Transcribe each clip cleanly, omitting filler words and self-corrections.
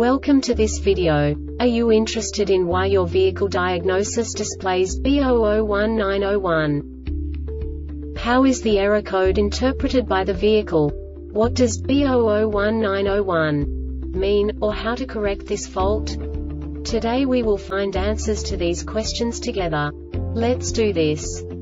Welcome to this video. Are you interested in why your vehicle diagnosis displays B0019-01? How is the error code interpreted by the vehicle? What does B0019-01 mean, or how to correct this fault? Today we will find answers to these questions together. Let's do this.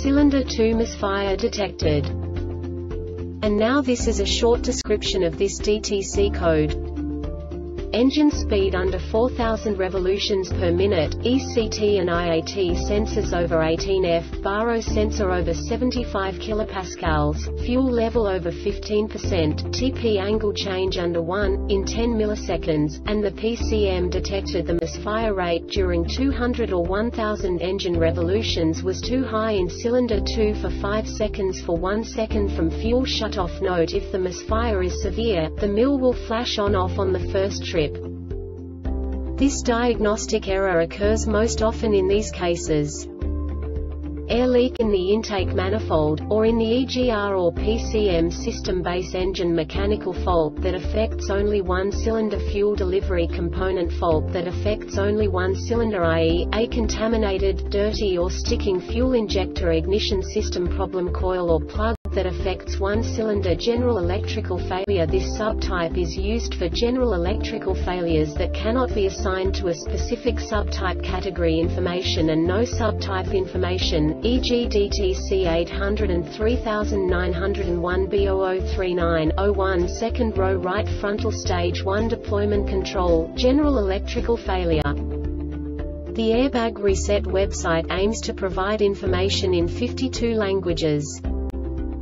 cylinder 2 misfire detected. And now this is a short description of this DTC code. Engine speed under 4,000 revolutions per minute, ECT and IAT sensors over 18F, Baro sensor over 75 kilopascals, fuel level over 15%, TP angle change under 1, in 10 milliseconds, and the PCM detected the misfire rate during 200 or 1,000 engine revolutions was too high in cylinder 2 for 5 seconds for 1 second from fuel shutoff. Note: if the misfire is severe, the MIL will flash on-off on the first trip. This diagnostic error occurs most often in these cases: air leak in the intake manifold, or in the EGR or PCM system, base engine mechanical fault that affects only one cylinder, fuel delivery component fault that affects only one cylinder, i.e., a contaminated, dirty or sticking fuel injector, ignition system problem, coil or plug that affects one cylinder, general electrical failure. This subtype is used for general electrical failures that cannot be assigned to a specific subtype category information and no subtype information, e.g. DTC 803901 B0039-01 second row right frontal stage 1 deployment control, general electrical failure. The Airbag Reset website aims to provide information in 52 languages.